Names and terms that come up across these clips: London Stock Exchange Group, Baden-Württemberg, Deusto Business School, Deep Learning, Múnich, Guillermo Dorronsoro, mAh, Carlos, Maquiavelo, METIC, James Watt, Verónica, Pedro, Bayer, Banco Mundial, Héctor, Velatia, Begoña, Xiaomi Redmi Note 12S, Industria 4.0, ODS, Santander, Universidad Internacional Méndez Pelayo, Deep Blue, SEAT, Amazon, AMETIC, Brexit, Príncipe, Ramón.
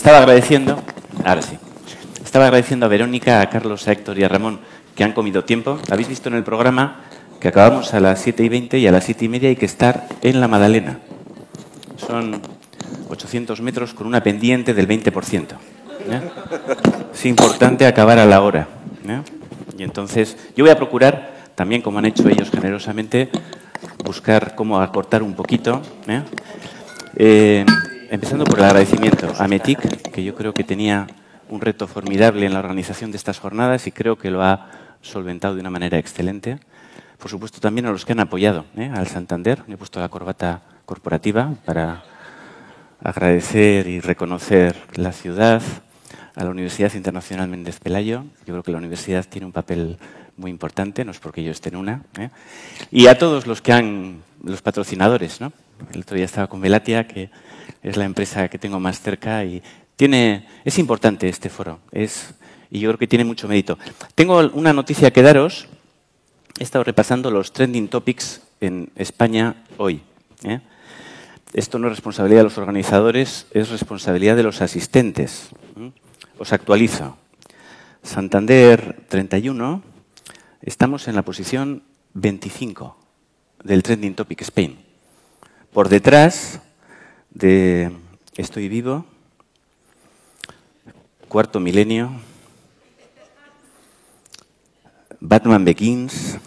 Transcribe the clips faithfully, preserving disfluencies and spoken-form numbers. Estaba agradeciendo, ahora sí, estaba agradeciendo a Verónica, a Carlos, a Héctor y a Ramón que han comido tiempo. Habéis visto en el programa que acabamos a las siete y veinte y a las siete y media hay que estar en la Madalena. Son ochocientos metros con una pendiente del veinte por ciento. ¿Eh? Es importante acabar a la hora. ¿Eh? Y entonces yo voy a procurar, también como han hecho ellos generosamente, buscar cómo acortar un poquito. ¿Eh? Eh, empezando por el agradecimiento a METIC, que yo creo que tenía un reto formidable en la organización de estas jornadas y creo que lo ha solventado de una manera excelente. Por supuesto, también a los que han apoyado, ¿eh? Al Santander. Me he puesto la corbata corporativa para agradecer y reconocer la ciudad, a la Universidad Internacional Méndez Pelayo. Yo creo que la universidad tiene un papel muy importante, no es porque yo esté en una. ¿Eh? Y a todos los que han, los patrocinadores, ¿no? El otro día estaba con Velatia, que es la empresa que tengo más cerca y tiene, es importante este foro. Es, y yo creo que tiene mucho mérito. Tengo una noticia que daros. He estado repasando los trending topics en España hoy. ¿Eh? Esto no es responsabilidad de los organizadores, es responsabilidad de los asistentes. ¿Mm? Os actualizo. Santander treinta y uno, estamos en la posición veinticinco del trending topic Spain. Por detrás de Estoy Vivo, Cuarto Milenio, Batman Begins,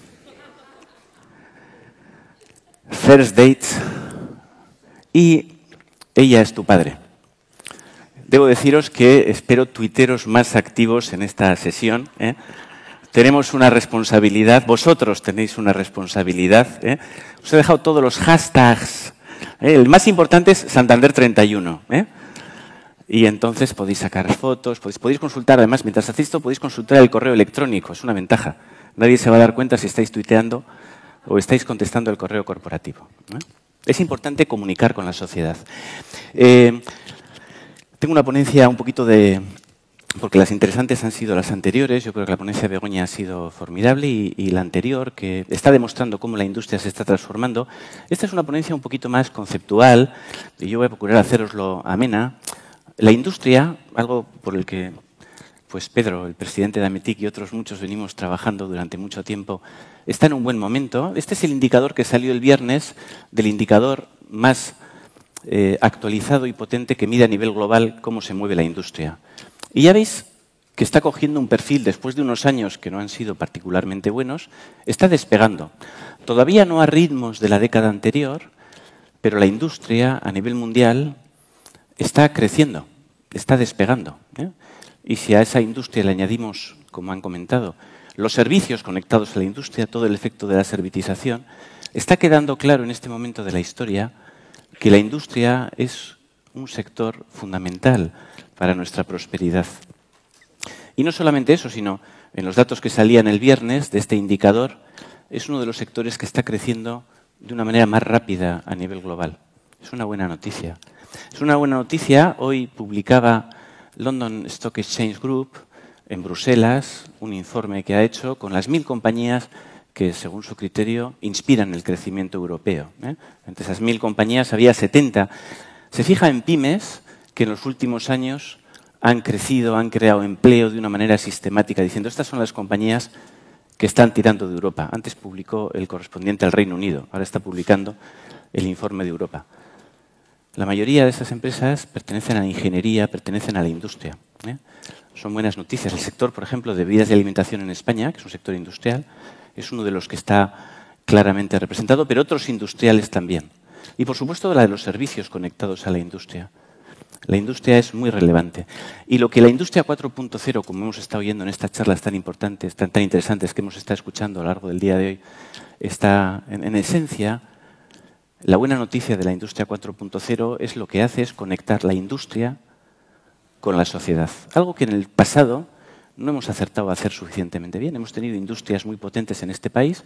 First Dates y Ella es tu padre. Debo deciros que espero tuiteros más activos en esta sesión. ¿Eh? Tenemos una responsabilidad, vosotros tenéis una responsabilidad. ¿Eh? Os he dejado todos los hashtags. ¿Eh? El más importante es Santander treinta y uno. ¿Eh? Y entonces podéis sacar fotos, podéis, podéis consultar, además, mientras hacéis esto, podéis consultar el correo electrónico, es una ventaja. Nadie se va a dar cuenta si estáis tuiteando o estáis contestando el correo corporativo. ¿Eh? Es importante comunicar con la sociedad. Eh, tengo una ponencia un poquito de... porque las interesantes han sido las anteriores. Yo creo que la ponencia de Begoña ha sido formidable y, y la anterior, que está demostrando cómo la industria se está transformando. Esta es una ponencia un poquito más conceptual y yo voy a procurar haceroslo amena. La industria, algo por el que pues Pedro, el presidente de AMETIC y otros muchos venimos trabajando durante mucho tiempo, está en un buen momento. Este es el indicador que salió el viernes, del indicador más eh, actualizado y potente que mide a nivel global cómo se mueve la industria. Y ya veis que está cogiendo un perfil, después de unos años que no han sido particularmente buenos, está despegando. Todavía no a ritmos de la década anterior, pero la industria a nivel mundial está creciendo, está despegando. ¿Eh? Y si a esa industria le añadimos, como han comentado, los servicios conectados a la industria, todo el efecto de la servitización, está quedando claro en este momento de la historia que la industria es un sector fundamental para nuestra prosperidad. Y no solamente eso, sino en los datos que salían el viernes de este indicador, es uno de los sectores que está creciendo de una manera más rápida a nivel global. Es una buena noticia. Es una buena noticia, hoy publicaba London Stock Exchange Group, en Bruselas, un informe que ha hecho con las mil compañías que, según su criterio, inspiran el crecimiento europeo. ¿Eh? Entre esas mil compañías había setenta. Se fija en pymes que en los últimos años han crecido, han creado empleo de una manera sistemática, diciendo estas son las compañías que están tirando de Europa. Antes publicó el correspondiente al Reino Unido, ahora está publicando el informe de Europa. La mayoría de esas empresas pertenecen a la ingeniería, pertenecen a la industria. ¿Eh? Son buenas noticias. El sector, por ejemplo, de bebidas y alimentación en España, que es un sector industrial, es uno de los que está claramente representado, pero otros industriales también. Y, por supuesto, la de los servicios conectados a la industria. La industria es muy relevante. Y lo que la Industria cuatro punto cero, como hemos estado oyendo en estas charlas tan importantes, tan, tan interesantes que hemos estado escuchando a lo largo del día de hoy, está, en, en esencia... La buena noticia de la Industria cuatro punto cero es lo que hace es conectar la industria con la sociedad. Algo que en el pasado no hemos acertado a hacer suficientemente bien. Hemos tenido industrias muy potentes en este país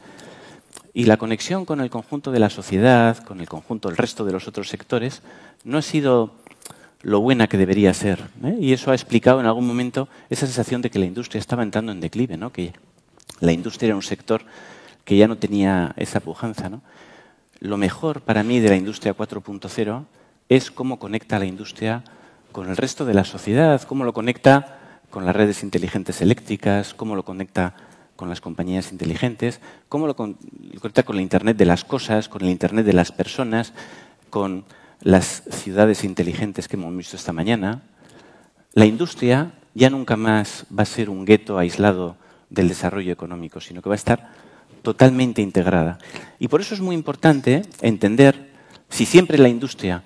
y la conexión con el conjunto de la sociedad, con el conjunto del resto de los otros sectores, no ha sido lo buena que debería ser. ¿Eh? Y eso ha explicado en algún momento esa sensación de que la industria estaba entrando en declive, ¿no? Que la industria era un sector que ya no tenía esa pujanza, ¿no? Lo mejor para mí de la Industria cuatro punto cero es cómo conecta la industria con el resto de la sociedad, cómo lo conecta con las redes inteligentes eléctricas, cómo lo conecta con las compañías inteligentes, cómo lo conecta con el Internet de las cosas, con el Internet de las personas, con las ciudades inteligentes que hemos visto esta mañana. La industria ya nunca más va a ser un gueto aislado del desarrollo económico, sino que va a estar totalmente integrada. Y por eso es muy importante entender si siempre la industria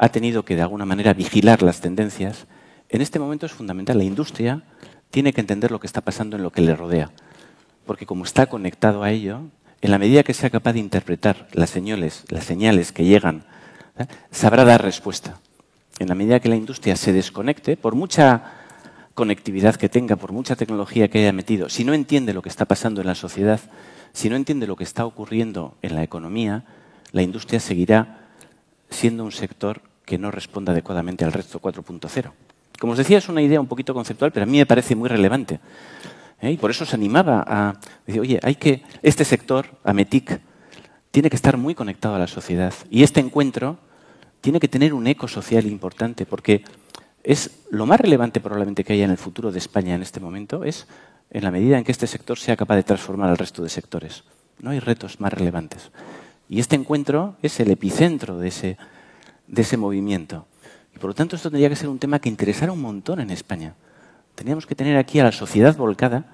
ha tenido que, de alguna manera, vigilar las tendencias. En este momento es fundamental. La industria tiene que entender lo que está pasando en lo que le rodea. Porque como está conectado a ello, en la medida que sea capaz de interpretar las señales, las señales que llegan, ¿eh? sabrá dar respuesta. En la medida que la industria se desconecte, por mucha conectividad que tenga, por mucha tecnología que haya metido, si no entiende lo que está pasando en la sociedad, si no entiende lo que está ocurriendo en la economía, la industria seguirá siendo un sector que no responda adecuadamente al resto cuatro punto cero. Como os decía, es una idea un poquito conceptual, pero a mí me parece muy relevante. ¿Eh? Y por eso os animaba a decir, oye, hay que, este sector, AMETIC, tiene que estar muy conectado a la sociedad. Y este encuentro tiene que tener un eco social importante, porque es lo más relevante probablemente que haya en el futuro de España en este momento, es en la medida en que este sector sea capaz de transformar al resto de sectores. No hay retos más relevantes. Y este encuentro es el epicentro de ese, de ese movimiento. Y por lo tanto, esto tendría que ser un tema que interesara un montón en España. Teníamos que tener aquí a la sociedad volcada,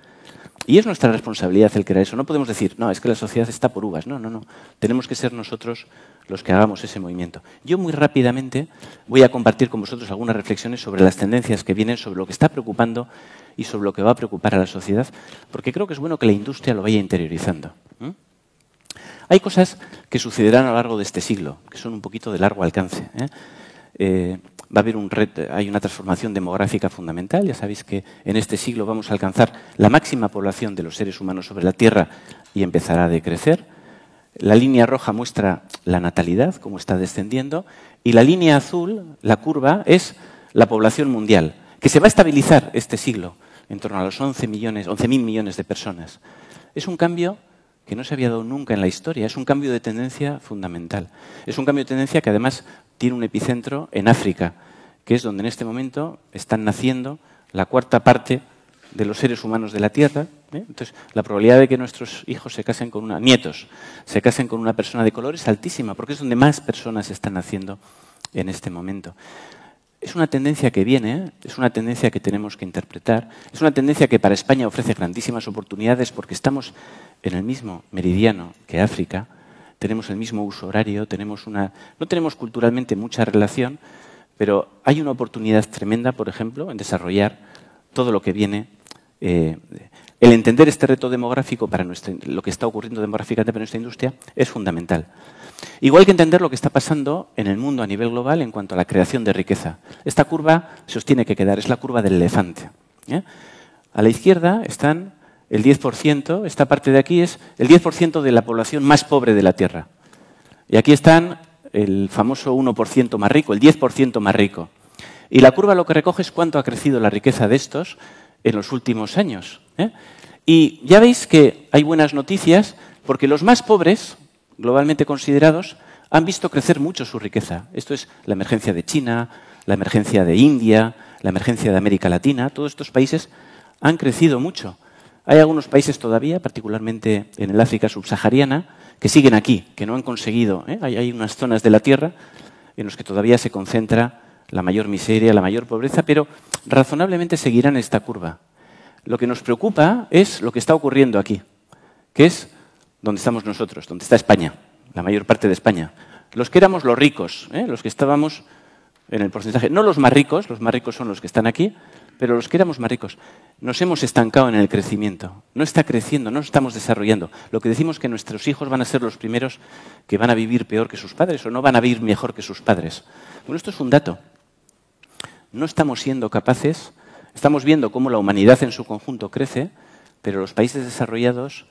y es nuestra responsabilidad el crear eso. No podemos decir, no, es que la sociedad está por uvas. No, no, no. Tenemos que ser nosotros los que hagamos ese movimiento. Yo muy rápidamente voy a compartir con vosotros algunas reflexiones sobre las tendencias que vienen, sobre lo que está preocupando y sobre lo que va a preocupar a la sociedad, porque creo que es bueno que la industria lo vaya interiorizando. ¿Mm? Hay cosas que sucederán a lo largo de este siglo, que son un poquito de largo alcance, ¿eh? Eh, va a haber un reto, hay una transformación demográfica fundamental. Ya sabéis que en este siglo vamos a alcanzar la máxima población de los seres humanos sobre la Tierra y empezará a decrecer. La línea roja muestra la natalidad, cómo está descendiendo, y la línea azul, la curva, es la población mundial, que se va a estabilizar este siglo en torno a los once mil millones de personas. Es un cambio que no se había dado nunca en la historia, es un cambio de tendencia fundamental. Es un cambio de tendencia que además tiene un epicentro en África, que es donde en este momento están naciendo la cuarta parte de los seres humanos de la Tierra. ¿eh? Entonces, la probabilidad de que nuestros hijos se casen con una, nietos, se casen con una persona de color es altísima, porque es donde más personas están naciendo en este momento. Es una tendencia que viene, ¿eh? es una tendencia que tenemos que interpretar, es una tendencia que para España ofrece grandísimas oportunidades porque estamos en el mismo meridiano que África, tenemos el mismo uso horario, tenemos una, no tenemos culturalmente mucha relación, pero hay una oportunidad tremenda, por ejemplo, en desarrollar todo lo que viene. Eh, el entender este reto demográfico, para nuestra, lo que está ocurriendo demográficamente para nuestra industria, es fundamental. Igual que entender lo que está pasando en el mundo a nivel global en cuanto a la creación de riqueza. Esta curva se os tiene que quedar, es la curva del elefante. ¿eh? A la izquierda están el diez por ciento, esta parte de aquí es el diez por ciento de la población más pobre de la Tierra. Y aquí están el famoso uno por ciento más rico, el diez por ciento más rico. Y la curva lo que recoge es cuánto ha crecido la riqueza de estos en los últimos años. ¿eh? Y ya veis que hay buenas noticias porque los más pobres, globalmente considerados, han visto crecer mucho su riqueza. Esto es la emergencia de China, la emergencia de India, la emergencia de América Latina. Todos estos países han crecido mucho. Hay algunos países todavía, particularmente en el África subsahariana, que siguen aquí, que no han conseguido. ¿eh? Hay, hay unas zonas de la Tierra en las que todavía se concentra la mayor miseria, la mayor pobreza, pero razonablemente seguirán esta curva. Lo que nos preocupa es lo que está ocurriendo aquí, que es donde estamos nosotros, donde está España, la mayor parte de España. Los que éramos los ricos, ¿eh? los que estábamos en el porcentaje, no los más ricos, los más ricos son los que están aquí, pero los que éramos más ricos, nos hemos estancado en el crecimiento. No está creciendo, no estamos desarrollando. Lo que decimos que nuestros hijos van a ser los primeros que van a vivir peor que sus padres o no van a vivir mejor que sus padres. Bueno, esto es un dato. No estamos siendo capaces, estamos viendo cómo la humanidad en su conjunto crece, pero los países desarrollados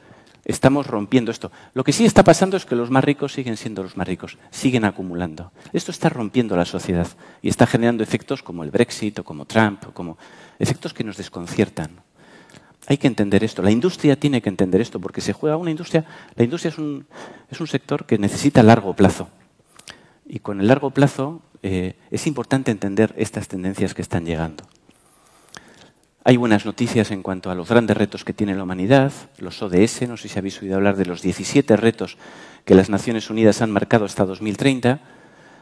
estamos rompiendo esto. Lo que sí está pasando es que los más ricos siguen siendo los más ricos, siguen acumulando. Esto está rompiendo la sociedad y está generando efectos como el Brexit o como Trump, o como efectos que nos desconciertan. Hay que entender esto. La industria tiene que entender esto porque se juega una industria. La industria es un, es un sector que necesita largo plazo y con el largo plazo eh, es importante entender estas tendencias que están llegando. Hay buenas noticias en cuanto a los grandes retos que tiene la humanidad, los O D S, no sé si habéis oído hablar de los diecisiete retos que las Naciones Unidas han marcado hasta dos mil treinta.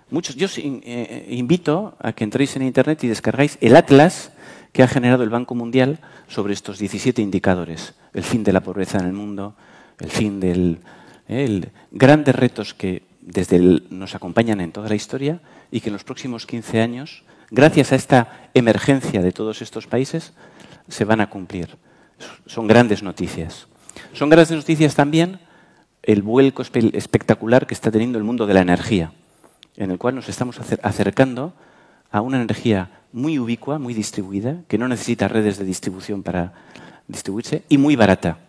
Muchos, yo os in, eh, invito a que entréis en Internet y descargáis el atlas que ha generado el Banco Mundial sobre estos diecisiete indicadores. El fin de la pobreza en el mundo, el fin del... Eh, el, grandes retos que desde el, nos acompañan en toda la historia y que en los próximos quince años, gracias a esta emergencia de todos estos países, se van a cumplir. Son grandes noticias. Son grandes noticias también el vuelco espe- espectacular que está teniendo el mundo de la energía, en el cual nos estamos acer- acercando a una energía muy ubicua, muy distribuida, que no necesita redes de distribución para distribuirse y muy barata.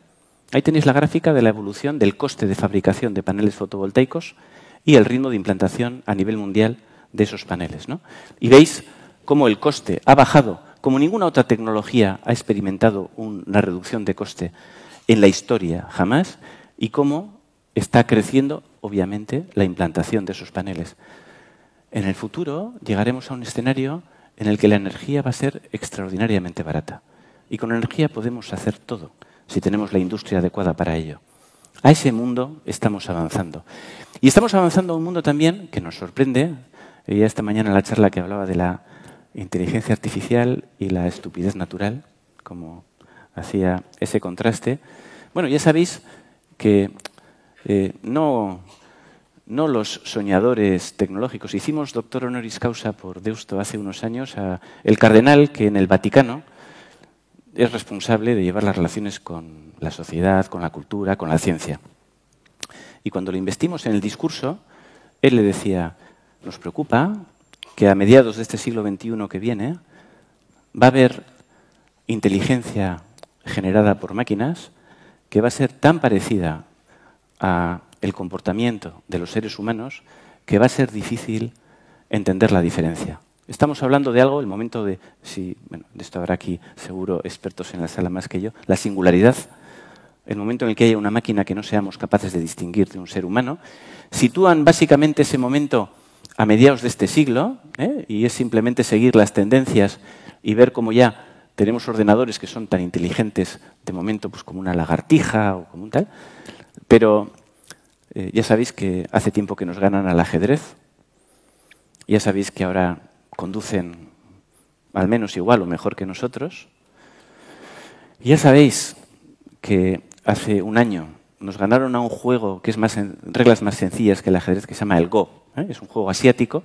Ahí tenéis la gráfica de la evolución del coste de fabricación de paneles fotovoltaicos y el ritmo de implantación a nivel mundial de esos paneles, ¿no? Y veis cómo el coste ha bajado, como ninguna otra tecnología ha experimentado una reducción de coste en la historia jamás, y cómo está creciendo, obviamente, la implantación de esos paneles. En el futuro llegaremos a un escenario en el que la energía va a ser extraordinariamente barata. Y con energía podemos hacer todo, si tenemos la industria adecuada para ello. A ese mundo estamos avanzando. Y estamos avanzando a un mundo también que nos sorprende. Ya esta mañana en la charla que hablaba de la inteligencia artificial y la estupidez natural, como hacía ese contraste. Bueno, ya sabéis que eh, no, no los soñadores tecnológicos. Hicimos doctor honoris causa por Deusto hace unos años a el cardenal que en el Vaticano es responsable de llevar las relaciones con la sociedad, con la cultura, con la ciencia. Y cuando lo investimos en el discurso, él le decía: nos preocupa que a mediados de este siglo veintiuno que viene va a haber inteligencia generada por máquinas que va a ser tan parecida al comportamiento de los seres humanos que va a ser difícil entender la diferencia. Estamos hablando de algo, el momento de, si, bueno, de esto habrá aquí seguro expertos en la sala más que yo, la singularidad. El momento en el que haya una máquina que no seamos capaces de distinguir de un ser humano, sitúan básicamente ese momento a mediados de este siglo, ¿eh? Y es simplemente seguir las tendencias y ver cómo ya tenemos ordenadores que son tan inteligentes de momento, pues como una lagartija o como un tal, pero eh, ya sabéis que hace tiempo que nos ganan al ajedrez, ya sabéis que ahora conducen al menos igual o mejor que nosotros, ya sabéis que hace un año nos ganaron a un juego que es más en reglas más sencillas que el ajedrez, que se llama el Go. ¿Eh? Es un juego asiático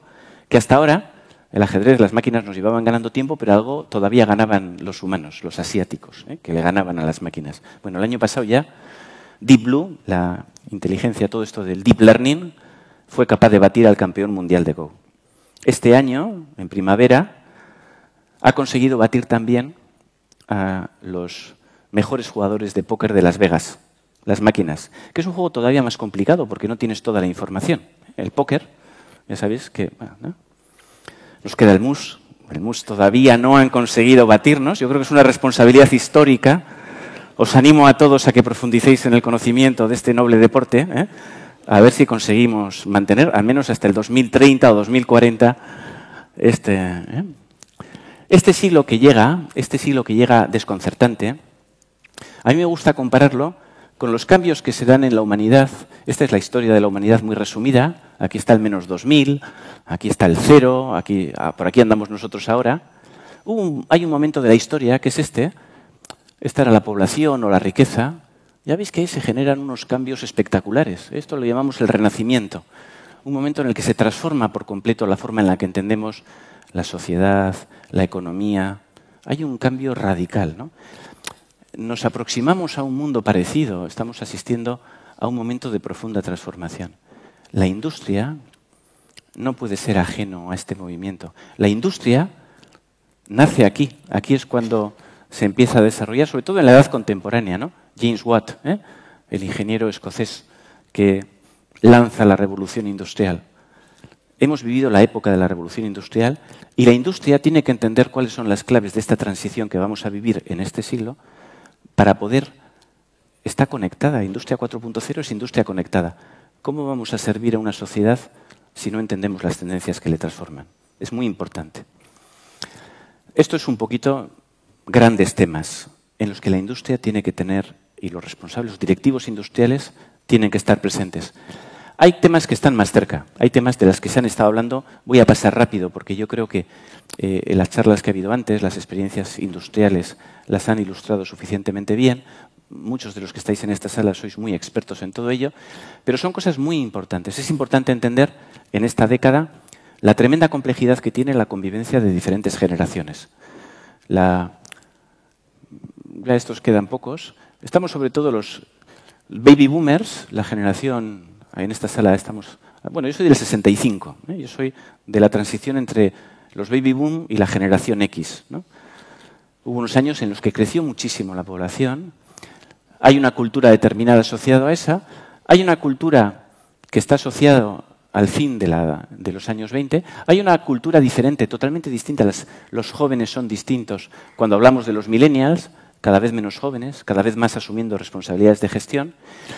que hasta ahora el ajedrez, las máquinas nos llevaban ganando tiempo, pero algo todavía ganaban los humanos, los asiáticos, ¿eh? que le ganaban a las máquinas. Bueno, el año pasado ya Deep Blue, la inteligencia, todo esto del Deep Learning, fue capaz de batir al campeón mundial de Go. Este año, en primavera, ha conseguido batir también a los mejores jugadores de póker de Las Vegas, las máquinas, que es un juego todavía más complicado porque no tienes toda la información. El póker, ya sabéis que bueno, ¿no? Nos queda el mus. El mus todavía no han conseguido batirnos. Yo creo que es una responsabilidad histórica. Os animo a todos a que profundicéis en el conocimiento de este noble deporte, ¿eh? a ver si conseguimos mantener, al menos hasta el dos mil treinta o dos mil cuarenta, este, ¿eh? este siglo que llega, este siglo que llega desconcertante. A mí me gusta compararlo con los cambios que se dan en la humanidad. Esta es la historia de la humanidad muy resumida. Aquí está el menos dos mil, aquí está el cero, aquí, por aquí andamos nosotros ahora. Hubo un, hay un momento de la historia que es este. Esta era la población o la riqueza. Ya veis que ahí se generan unos cambios espectaculares. Esto lo llamamos el Renacimiento. Un momento en el que se transforma por completo la forma en la que entendemos la sociedad, la economía. Hay un cambio radical, ¿no? Nos aproximamos a un mundo parecido. Estamos asistiendo a un momento de profunda transformación. La industria no puede ser ajeno a este movimiento. La industria nace aquí. Aquí es cuando se empieza a desarrollar, sobre todo en la edad contemporánea, ¿no? James Watt, ¿eh? el ingeniero escocés que lanza la revolución industrial. Hemos vivido la época de la revolución industrial y la industria tiene que entender cuáles son las claves de esta transición que vamos a vivir en este siglo para poder estar conectada. Industria cuatro punto cero es industria conectada. ¿Cómo vamos a servir a una sociedad si no entendemos las tendencias que le transforman. Es muy importante. Esto es un poquito grandes temas en los que la industria tiene que tener, y los responsables, los directivos industriales, tienen que estar presentes. Hay temas que están más cerca, hay temas de los que se han estado hablando. Voy a pasar rápido porque yo creo que eh, en las charlas que ha habido antes, las experiencias industriales las han ilustrado suficientemente bien. Muchos de los que estáis en esta sala sois muy expertos en todo ello, pero son cosas muy importantes. Es importante entender en esta década la tremenda complejidad que tiene la convivencia de diferentes generaciones. La... Ya estos quedan pocos. Estamos sobre todo los baby boomers, la generación... En esta sala estamos... Bueno, yo soy del sesenta y cinco, ¿eh? Yo soy de la transición entre los baby boom y la generación X, ¿no? Hubo unos años en los que creció muchísimo la población, hay una cultura determinada asociada a esa, hay una cultura que está asociada al fin de, la, de los años veinte, hay una cultura diferente, totalmente distinta, Las, los jóvenes son distintos. Cuando hablamos de los millennials, cada vez menos jóvenes, cada vez más asumiendo responsabilidades de gestión.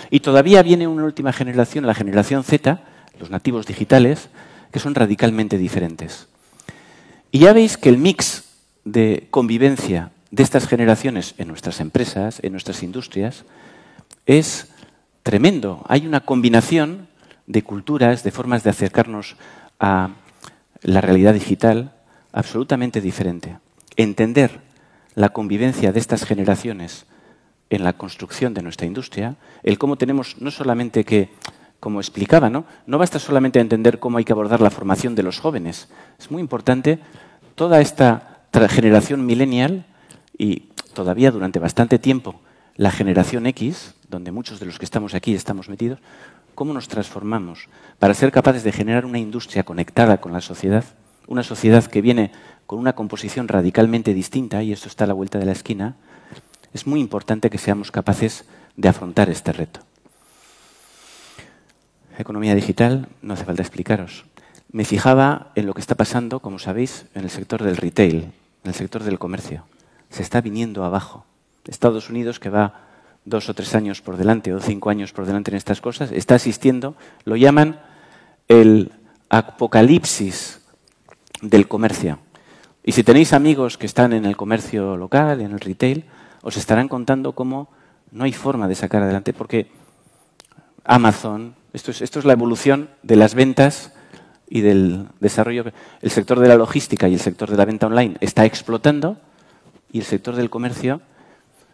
Y todavía viene una última generación, la generación zeta, los nativos digitales, que son radicalmente diferentes. Y ya veis que el mix de convivencia de estas generaciones en nuestras empresas, en nuestras industrias, es tremendo. Hay una combinación de culturas, de formas de acercarnos a la realidad digital absolutamente diferente. Entender la convivencia de estas generaciones en la construcción de nuestra industria, el cómo tenemos no solamente que, como explicaba, ¿no? No basta solamente entender cómo hay que abordar la formación de los jóvenes. Es muy importante toda esta generación millennial y todavía durante bastante tiempo la generación X, donde muchos de los que estamos aquí estamos metidos, cómo nos transformamos para ser capaces de generar una industria conectada con la sociedad, una sociedad que viene con una composición radicalmente distinta, y esto está a la vuelta de la esquina. Es muy importante que seamos capaces de afrontar este reto. Economía digital, no hace falta explicaros. Me fijaba en lo que está pasando, como sabéis, en el sector del retail, en el sector del comercio. Se está viniendo abajo. Estados Unidos, que va dos o tres años por delante, o cinco años por delante en estas cosas, está asistiendo, lo llaman el apocalipsis del comercio. Y si tenéis amigos que están en el comercio local, en el retail, os estarán contando cómo no hay forma de sacar adelante, porque Amazon, esto es, esto es la evolución de las ventas y del desarrollo. El sector de la logística y el sector de la venta online está explotando, y el sector del comercio,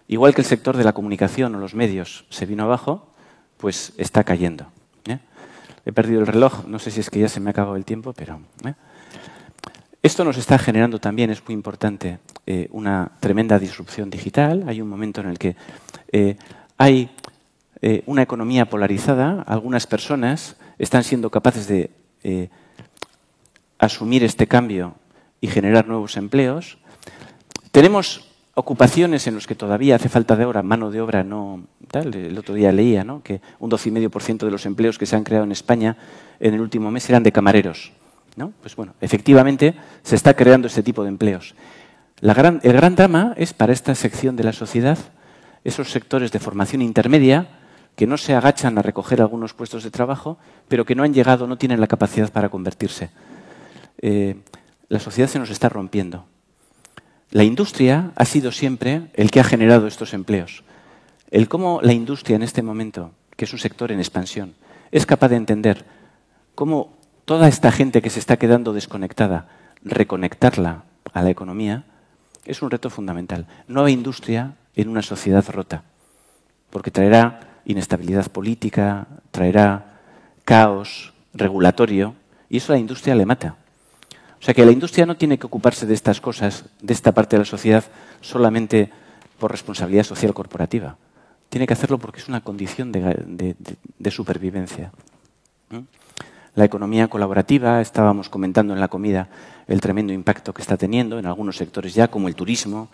igual que el sector de la comunicación o los medios se vino abajo, pues está cayendo, ¿eh? He perdido el reloj, no sé si es que ya se me ha acabado el tiempo, pero... ¿eh? Esto nos está generando también, es muy importante, eh, una tremenda disrupción digital. Hay un momento en el que eh, hay eh, una economía polarizada. Algunas personas están siendo capaces de eh, asumir este cambio y generar nuevos empleos. Tenemos ocupaciones en las que todavía hace falta de obra, mano de obra no tal. El otro día leía, ¿no?, que un doce coma cinco por ciento de los empleos que se han creado en España en el último mes eran de camareros, ¿no? Pues bueno, efectivamente se está creando este tipo de empleos. La gran, el gran drama es para esta sección de la sociedad, esos sectores de formación intermedia que no se agachan a recoger algunos puestos de trabajo, pero que no han llegado, no tienen la capacidad para convertirse. Eh, la sociedad se nos está rompiendo. La industria ha sido siempre el que ha generado estos empleos. El cómo la industria en este momento, que es un sector en expansión, es capaz de entender cómo toda esta gente que se está quedando desconectada, reconectarla a la economía, es un reto fundamental. No hay industria en una sociedad rota, porque traerá inestabilidad política, traerá caos regulatorio, y eso a la industria le mata. O sea que la industria no tiene que ocuparse de estas cosas, de esta parte de la sociedad, solamente por responsabilidad social corporativa. Tiene que hacerlo porque es una condición de, de, de, de supervivencia. ¿Mm? La economía colaborativa, estábamos comentando en la comida el tremendo impacto que está teniendo en algunos sectores ya, como el turismo,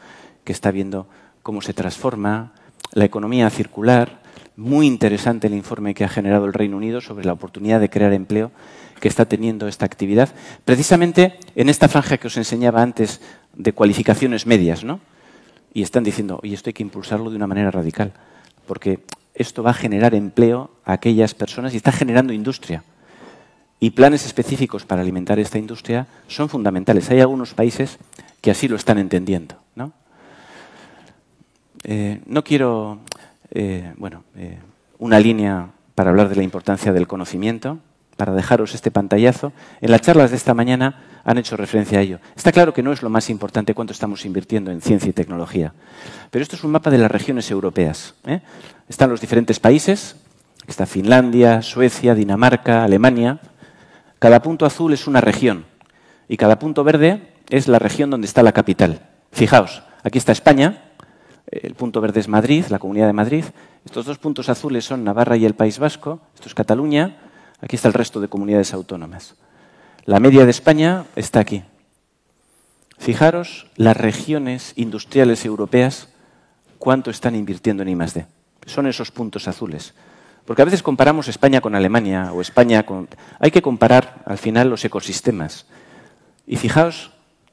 que está viendo cómo se transforma. La economía circular, muy interesante el informe que ha generado el Reino Unido sobre la oportunidad de crear empleo que está teniendo esta actividad, precisamente en esta franja que os enseñaba antes de cualificaciones medias, ¿no? Y están diciendo, oye, esto hay que impulsarlo de una manera radical, porque esto va a generar empleo a aquellas personas y está generando industria. y planes específicos para alimentar esta industria son fundamentales. Hay algunos países que así lo están entendiendo, ¿no? Eh, no quiero eh, bueno, eh, una línea para hablar de la importancia del conocimiento, para dejaros este pantallazo. En las charlas de esta mañana han hecho referencia a ello. Está claro que no es lo más importante cuánto estamos invirtiendo en ciencia y tecnología, pero esto es un mapa de las regiones europeas, ¿eh? Están los diferentes países, está Finlandia, Suecia, Dinamarca, Alemania. Cada punto azul es una región y cada punto verde es la región donde está la capital. Fijaos, aquí está España, el punto verde es Madrid, la Comunidad de Madrid. Estos dos puntos azules son Navarra y el País Vasco. Esto es Cataluña. Aquí está el resto de comunidades autónomas. La media de España está aquí. Fijaros las regiones industriales europeas cuánto están invirtiendo en I más D. Son esos puntos azules. Porque a veces comparamos España con Alemania o España con... Hay que comparar al final los ecosistemas. Y fijaos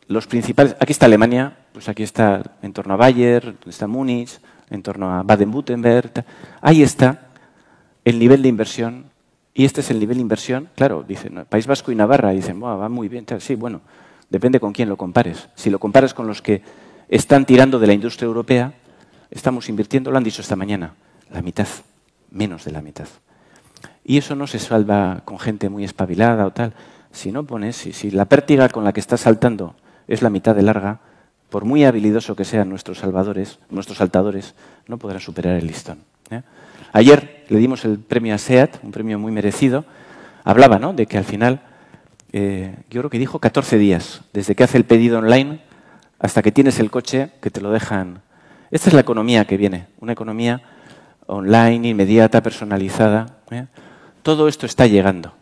los principales... Aquí está Alemania. Pues aquí está en torno a Bayer, está Múnich, en torno a Baden-Württemberg. Ahí está el nivel de inversión. Y este es el nivel de inversión. Claro, dicen País Vasco y Navarra. Y dicen, wow, va muy bien. Sí, bueno, depende con quién lo compares. Si lo comparas con los que están tirando de la industria europea, estamos invirtiendo, lo han dicho esta mañana, la mitad, menos de la mitad. Y eso no se salva con gente muy espabilada o tal. Si no pones, si, si la pértiga con la que estás saltando es la mitad de larga, por muy habilidoso que sean nuestros salvadores, nuestros saltadores, no podrán superar el listón, ¿eh? Ayer le dimos el premio a SEAT, un premio muy merecido. Hablaba, ¿no?, de que al final, eh, yo creo que dijo catorce días, desde que hace el pedido online hasta que tienes el coche, que te lo dejan. Esta es la economía que viene, una economía online, inmediata, personalizada, ¿eh? Todo esto está llegando.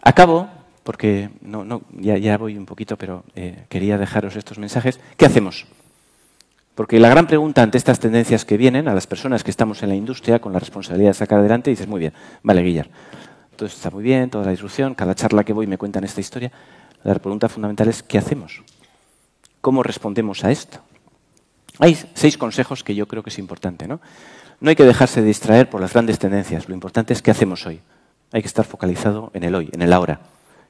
Acabo, porque no, no, ya, ya voy un poquito, pero eh, quería dejaros estos mensajes. ¿Qué hacemos? Porque la gran pregunta ante estas tendencias que vienen a las personas que estamos en la industria con la responsabilidad de sacar adelante, dices, muy bien, vale, Guillar, todo esto está muy bien, toda la disrupción, cada charla que voy me cuentan esta historia. La pregunta fundamental es, ¿qué hacemos? ¿Cómo respondemos a esto? Hay seis consejos que yo creo que es importante, ¿no? No hay que dejarse de distraer por las grandes tendencias. Lo importante es qué hacemos hoy. Hay que estar focalizado en el hoy, en el ahora.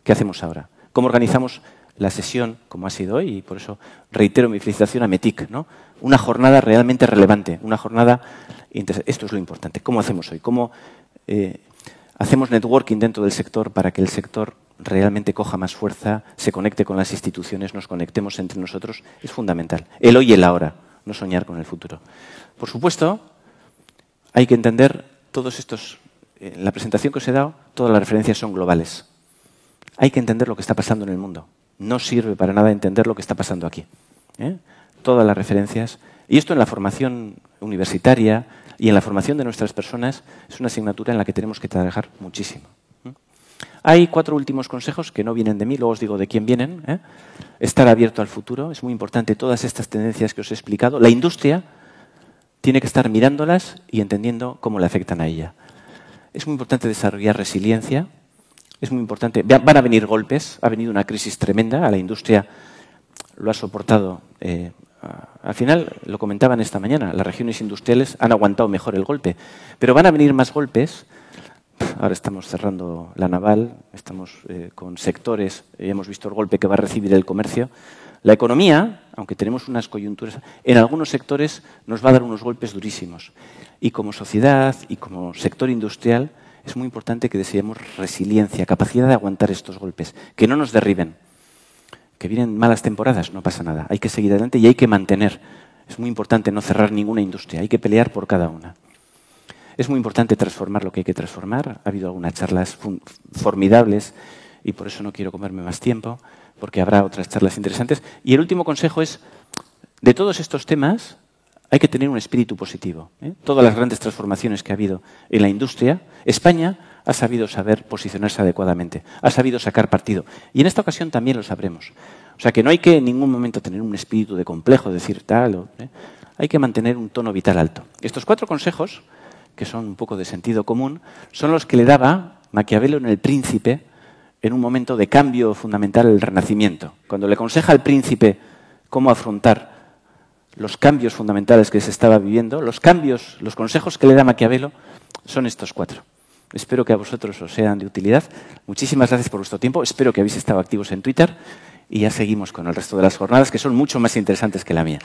¿Qué hacemos ahora? ¿Cómo organizamos la sesión, como ha sido hoy? Y por eso reitero mi felicitación a METIC, ¿no? Una jornada realmente relevante, una jornada interesante. Esto es lo importante. ¿Cómo hacemos hoy? ¿Cómo eh, hacemos networking dentro del sector para que el sector realmente coja más fuerza, se conecte con las instituciones, nos conectemos entre nosotros? Es fundamental. El hoy y el ahora, no soñar con el futuro. Por supuesto, hay que entender todos estos... En la presentación que os he dado, todas las referencias son globales. Hay que entender lo que está pasando en el mundo. No sirve para nada entender lo que está pasando aquí, ¿eh? Todas las referencias. Y esto en la formación universitaria y en la formación de nuestras personas es una asignatura en la que tenemos que trabajar muchísimo, ¿eh? Hay cuatro últimos consejos que no vienen de mí, luego os digo de quién vienen, ¿eh? Estar abierto al futuro. Es muy importante todas estas tendencias que os he explicado. La industria tiene que estar mirándolas y entendiendo cómo le afectan a ella. Es muy importante desarrollar resiliencia. Es muy importante. Van a venir golpes. Ha venido una crisis tremenda. A la industria lo ha soportado. Eh, al final, lo comentaban esta mañana, las regiones industriales han aguantado mejor el golpe. Pero van a venir más golpes. Ahora estamos cerrando la naval. Estamos eh, con sectores. Eh, hemos visto el golpe que va a recibir el comercio. La economía, aunque tenemos unas coyunturas, en algunos sectores nos va a dar unos golpes durísimos. Y como sociedad y como sector industrial, es muy importante que deseemos resiliencia, capacidad de aguantar estos golpes, que no nos derriben, que vienen malas temporadas, no pasa nada. Hay que seguir adelante y hay que mantener. Es muy importante no cerrar ninguna industria, hay que pelear por cada una. Es muy importante transformar lo que hay que transformar. Ha habido algunas charlas formidables y por eso no quiero comerme más tiempo, porque habrá otras charlas interesantes. Y el último consejo es, de todos estos temas, hay que tener un espíritu positivo, ¿eh? Todas las grandes transformaciones que ha habido en la industria, España ha sabido saber posicionarse adecuadamente, ha sabido sacar partido. Y en esta ocasión también lo sabremos. O sea que no hay que en ningún momento tener un espíritu de complejo, decir tal, o, ¿eh? Hay que mantener un tono vital alto. Estos cuatro consejos, que son un poco de sentido común, son los que le daba Maquiavelo en El Príncipe en un momento de cambio fundamental, el Renacimiento. Cuando le aconseja al príncipe cómo afrontar los cambios fundamentales que se estaba viviendo, los cambios, los consejos que le da Maquiavelo son estos cuatro. Espero que a vosotros os sean de utilidad. Muchísimas gracias por vuestro tiempo. Espero que habéis estado activos en Twitter y ya seguimos con el resto de las jornadas, que son mucho más interesantes que la mía.